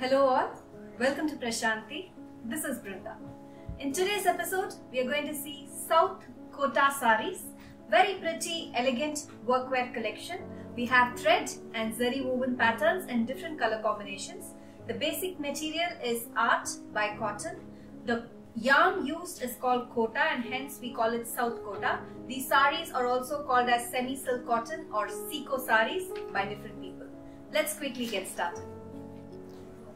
Hello all, welcome to Prashanti. This is Brinda. In today's episode, we are going to see South Kota saris, very pretty, elegant workwear collection. We have thread and zeri woven patterns and different color combinations. The basic material is art by cotton. The yarn used is called Kota and hence we call it South Kota. These saris are also called as semi-silk cotton or seco saris by different people. Let's quickly get started.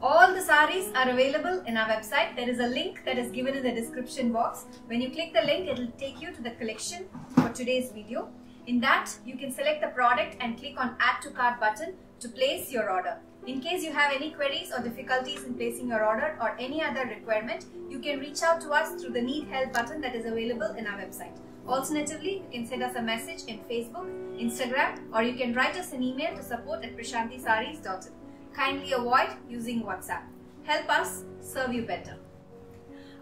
All the saris are available in our website. There is a link that is given in the description box. When you click the link, it will take you to the collection for today's video. In that, you can select the product and click on Add to Cart button to place your order. In case you have any queries or difficulties in placing your order or any other requirement, you can reach out to us through the Need Help button that is available in our website. Alternatively, you can send us a message in Facebook, Instagram, or you can write us an email to support@prashantisaris.in. Kindly avoid using WhatsApp. Help us serve you better.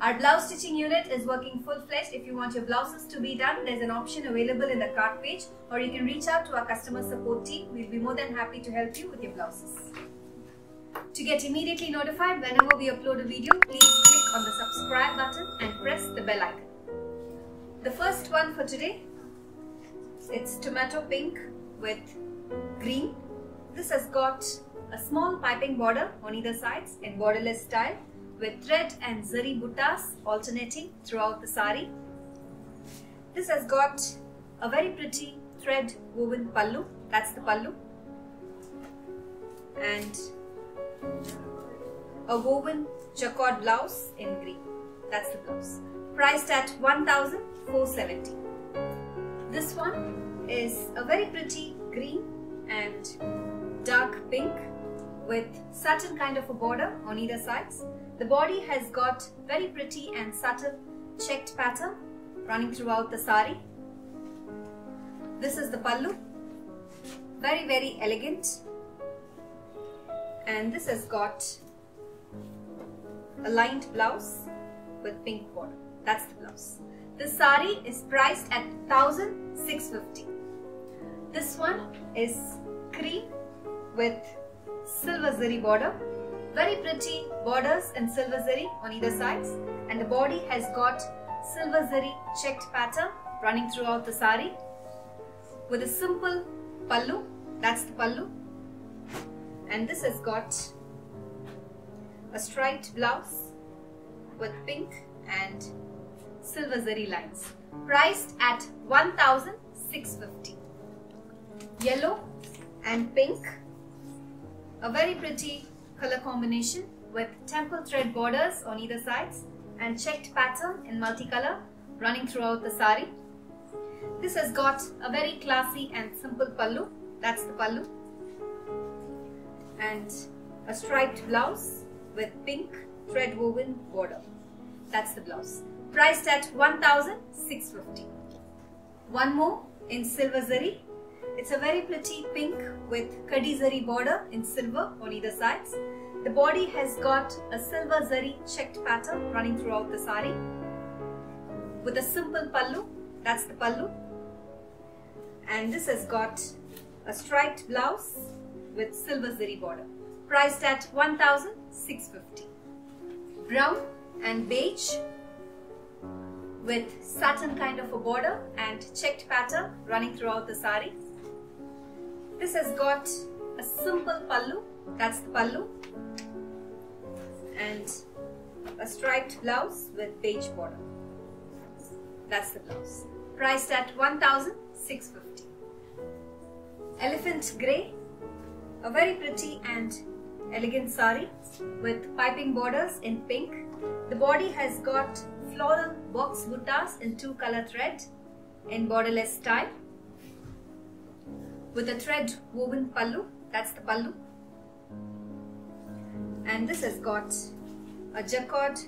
Our blouse stitching unit is working full-fledged. If you want your blouses to be done, there's an option available in the cart page, or you can reach out to our customer support team. We'll be more than happy to help you with your blouses. To get immediately notified whenever we upload a video, please click on the subscribe button and press the bell icon. The first one for today, it's tomato pink with green. This has got a small piping border on either sides in borderless style with thread and zeri buttas alternating throughout the sari. This has got a very pretty thread woven pallu, that's the pallu, and a woven jacquard blouse in green, that's the blouse. Priced at 1470. This one is a very pretty green and dark pink with satin kind of a border on either sides. The body has got very pretty and subtle checked pattern running throughout the sari. This is the pallu, very elegant, and this has got a lined blouse with pink border, that's the blouse. This sari is priced at 1650. This one is cream with silver zeri border, very pretty borders and silver zeri on either sides, and the body has got silver zeri checked pattern running throughout the sari with a simple pallu, that's the pallu, and this has got a striped blouse with pink and silver zeri lines. Priced at 1650. Yellow and pink, a very pretty color combination with temple thread borders on either sides and checked pattern in multicolor running throughout the sari. This has got a very classy and simple pallu, that's the pallu, and a striped blouse with pink thread woven border, that's the blouse. Priced at 1650. One more in silver zeri. It's a very pretty pink with kadi zeri border in silver on either sides. The body has got a silver zeri checked pattern running throughout the sari with a simple pallu, that's the pallu, and this has got a striped blouse with silver zeri border. Priced at 1650. Brown and beige with satin kind of a border and checked pattern running throughout the sari. This has got a simple pallu, that's the pallu, and a striped blouse with beige border, that's the blouse. Priced at 1650. Elephant grey, a very pretty and elegant sari with piping borders in pink. The body has got floral box buttas in two color thread in borderless style with a thread woven pallu, that's the pallu, and this has got a jacquard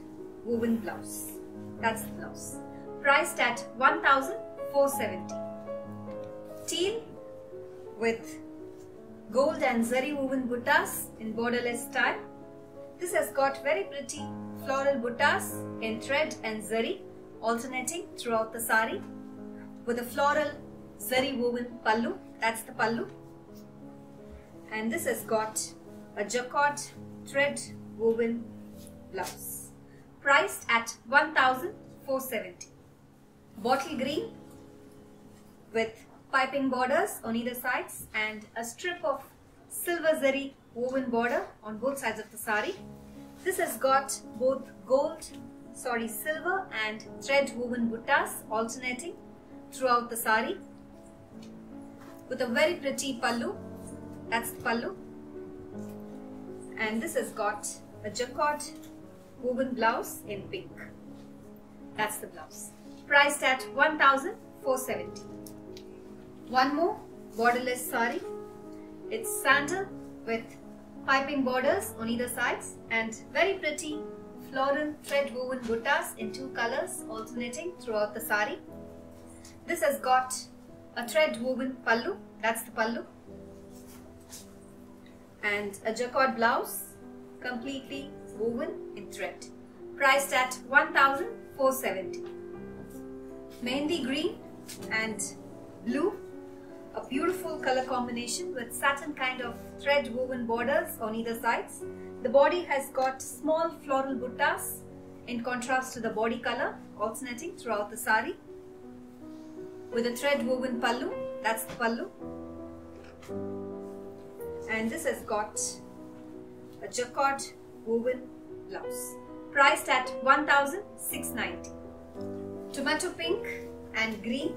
woven blouse, that's the blouse. Priced at 1470. Teal with gold and zeri woven buttas in borderless style. This has got very pretty floral buttas in thread and zeri alternating throughout the sari with a floral zeri woven pallu, that's the pallu, and this has got a jacquard thread woven blouse, priced at 1470. Bottle green with piping borders on either sides and a strip of silver zeri woven border on both sides of the sari. This has got both silver and thread woven buttas alternating throughout the sari with a very pretty pallu. That's the pallu. And this has got a jacquard woven blouse in pink. That's the blouse. Priced at 1470. One more borderless sari. It's sandal with piping borders on either sides and very pretty floral thread woven buttas in two colors alternating throughout the sari. This has got a thread woven pallu. That's the pallu. And a jacquard blouse completely woven in thread. Priced at 1470. Mehendi green and blue, a beautiful color combination with satin kind of thread woven borders on either sides. The body has got small floral buttas in contrast to the body color alternating throughout the sari with a thread woven pallu. That's the pallu. And this has got a jacquard woven blouse, priced at 1690. Tomato pink and green.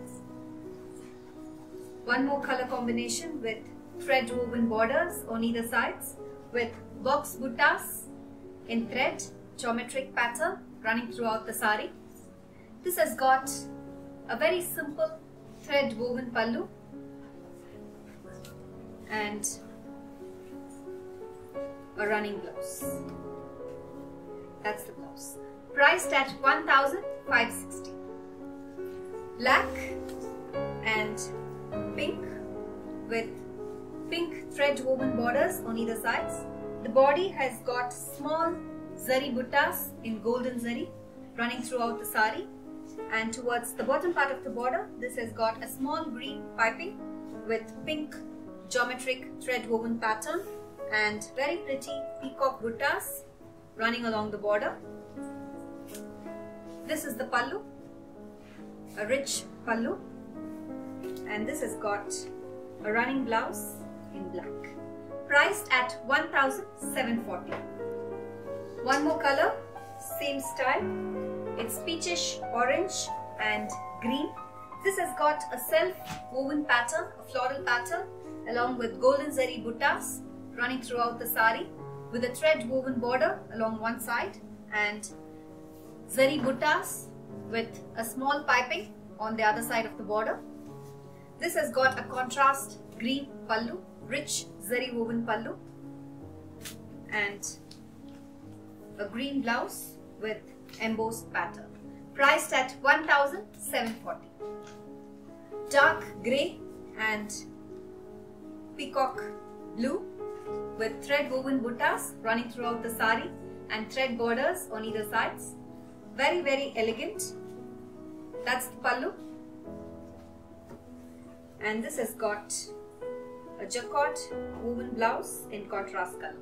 One more color combination with thread woven borders on either sides with box buttas in thread geometric pattern running throughout the sari. This has got a very simple thread woven pallu and a running blouse. That's the blouse. Priced at 1560. Black and pink with pink thread woven borders on either sides. The body has got small zeri buttas in golden zeri running throughout the sari, and towards the bottom part of the border this has got a small green piping with pink geometric thread woven pattern and very pretty peacock buttas running along the border. This is the pallu, a rich pallu, and this has got a running blouse in black, priced at 1740. One more color, same style. It's peachish orange and green. This has got a self-woven pattern, a floral pattern, along with golden zeri buttas running throughout the sari with a thread woven border along one side and zeri buttas with a small piping on the other side of the border. This has got a contrast green pallu, rich zeri woven pallu, and a green blouse with embossed pattern. Priced at 1740. Dark grey and peacock blue with thread woven buttas running throughout the sari and thread borders on either sides. Very, very elegant. That's the pallu. And this has got a jacquard woven blouse in contrast color.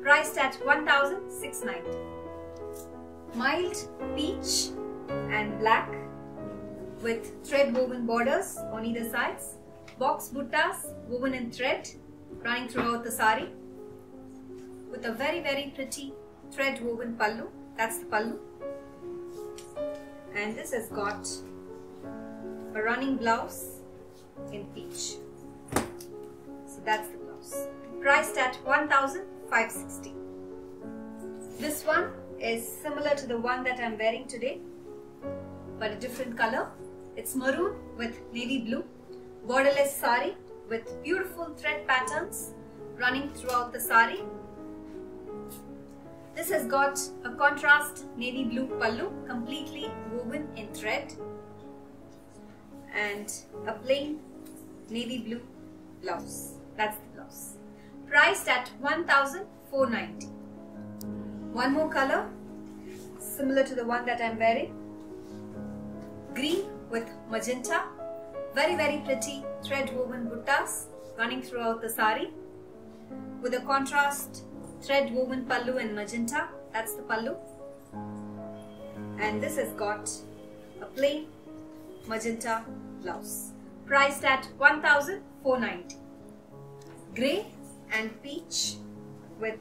Priced at 1690. Mild peach and black with thread woven borders on either sides. Box buttas woven in thread running throughout the sari with a very, very pretty thread woven pallu. That's the pallu. And this has got a running blouse in peach. So that's the blouse. Priced at 1560. This one is similar to the one that I'm wearing today, but a different color. It's maroon with navy blue. Borderless sari with beautiful thread patterns running throughout the sari. This has got a contrast navy blue pallu completely woven in thread and a plain navy blue blouse. That's the blouse. Priced at 1490. One more color similar to the one that I'm wearing. Green with magenta. Very, very pretty thread woven buttas running throughout the sari with a contrast thread woven pallu in magenta, that's the pallu. And this has got a plain magenta blouse, priced at 1490. Grey and peach with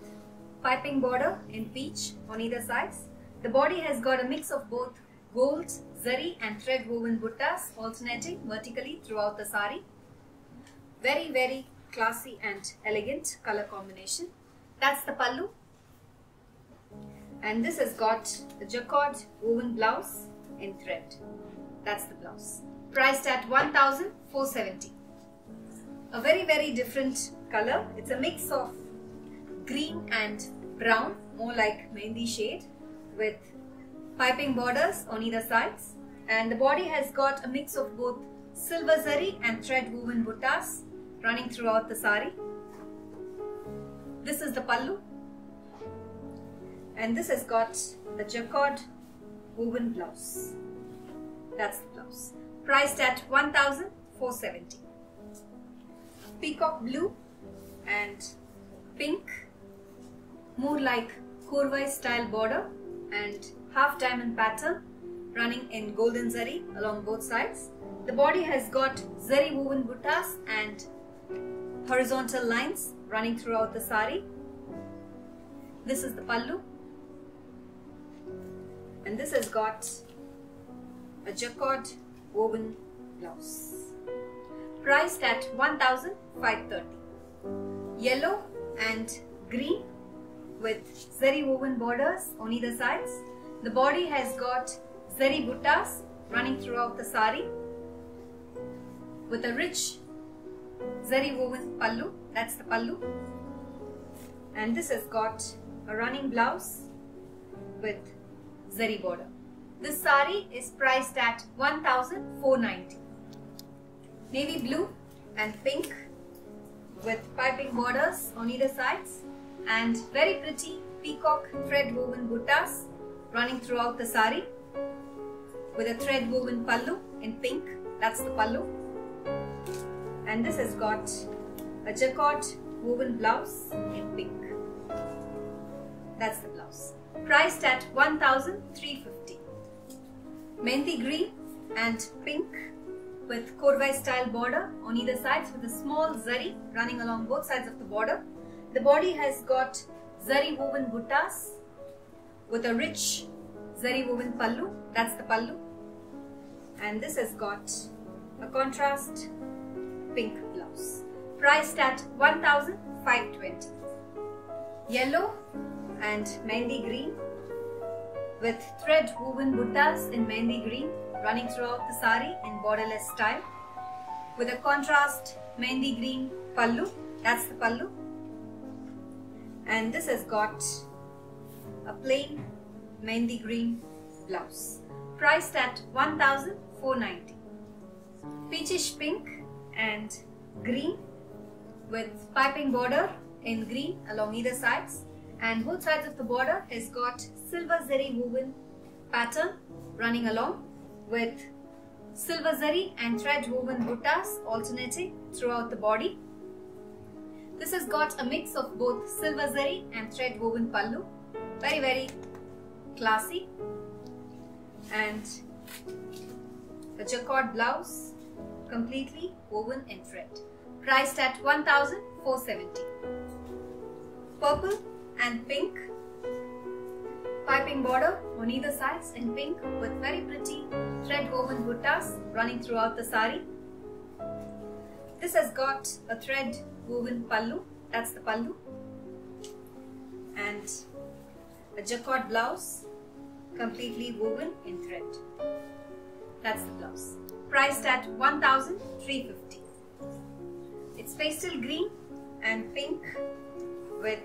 piping border in peach on either sides. The body has got a mix of both gold, zeri and thread woven buttas alternating vertically throughout the sari. Very, very classy and elegant color combination. That's the pallu. And this has got the jacquard woven blouse in thread. That's the blouse. Priced at 1470. A very, very different color. It's a mix of green and brown, more like mehndi shade, with piping borders on either sides. And the body has got a mix of both silver zari and thread woven buttas running throughout the sari. This is the pallu. And this has got the jacquard woven blouse. That's the blouse. Priced at 1470. Peacock blue and pink, more like korvai style border and half diamond pattern running in golden zari along both sides. The body has got zari woven buttas and horizontal lines running throughout the sari. This is the pallu. And this has got a jacquard woven blouse. Priced at 1530. Yellow and green with zari woven borders on either sides. The body has got zari buttas running throughout the sari with a rich zari woven pallu. That's the pallu. And this has got a running blouse with zari border. This sari is priced at 1490. Navy blue and pink with piping borders on either sides and very pretty peacock thread woven buttas running throughout the sari with a thread woven pallu in pink. That's the pallu. And this has got a jacquard woven blouse in pink. That's the blouse. Priced at 1350. Mehndi green and pink with korvai style border on either sides with a small zari running along both sides of the border. The body has got zari woven buttas with a rich zari woven pallu. That's the pallu. And this has got a contrast pink blouse. Priced at 1520. Yellow and mehndi green with thread woven buttas in mehndi green running throughout the sari in borderless style with a contrast mehndi green pallu. That's the pallu. And this has got a plain mehndi green blouse. Priced at 1490. Peachish pink and green with piping border in green along either sides, and both sides of the border has got silver zari woven pattern running along with silver zari and thread woven buttas alternating throughout the body. This has got a mix of both silver zari and thread woven pallu. Very, very classy. And a jacquard blouse completely woven in thread. Priced at 1470. Purple and pink, piping border on either sides in pink with very pretty thread woven buttas running throughout the sari. This has got a thread woven pallu. That's the pallu. And a jacquard blouse completely woven in thread. That's the blouse. Priced at 1350. It's pastel green and pink with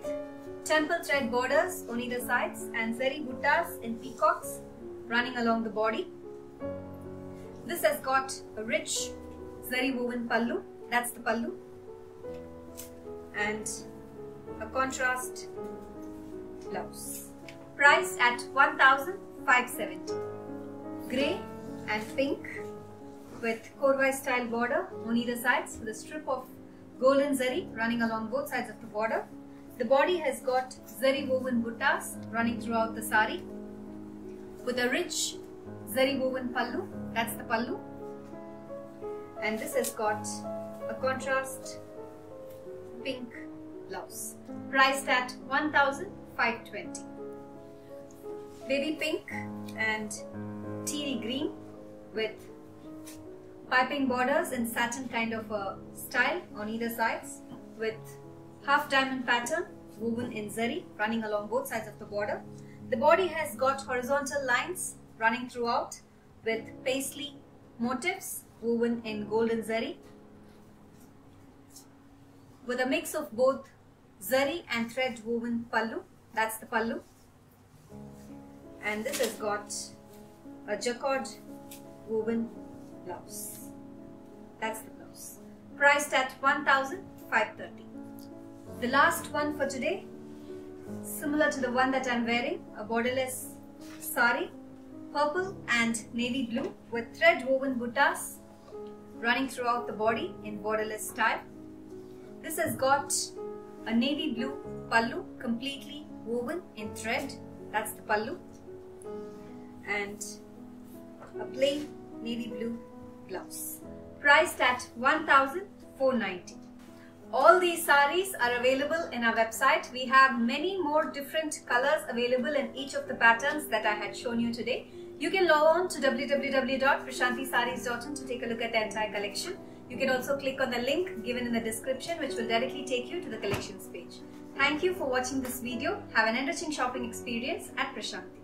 temple thread borders on either sides and zari buttas in peacocks running along the body. This has got a rich zari woven pallu. That's the pallu. And a contrast blouse. Priced at 1570. Grey and pink with korvai style border on either sides with a strip of golden zari running along both sides of the border. The body has got zeri woven buttas running throughout the sari with a rich zeri woven pallu, that's the pallu. And this has got a contrast pink blouse, priced at 1520. Baby pink and teal green with piping borders and satin kind of a style on either sides, with half diamond pattern woven in zeri running along both sides of the border. The body has got horizontal lines running throughout with paisley motifs woven in golden zeri, with a mix of both zeri and thread woven pallu, that's the pallu. And this has got a jacquard woven blouse, that's the blouse, priced at 1530. The last one for today, similar to the one that I'm wearing, a borderless sari, purple and navy blue with thread woven buttas running throughout the body in borderless style. This has got a navy blue pallu completely woven in thread, that's the pallu, and a plain navy blue blouse, priced at 1490. All these saris are available in our website. We have many more different colors available in each of the patterns that I had shown you today. You can log on to www.prashantisarees.in to take a look at the entire collection. You can also click on the link given in the description, which will directly take you to the collections page. Thank you for watching this video. Have an enriching shopping experience at Prashanti.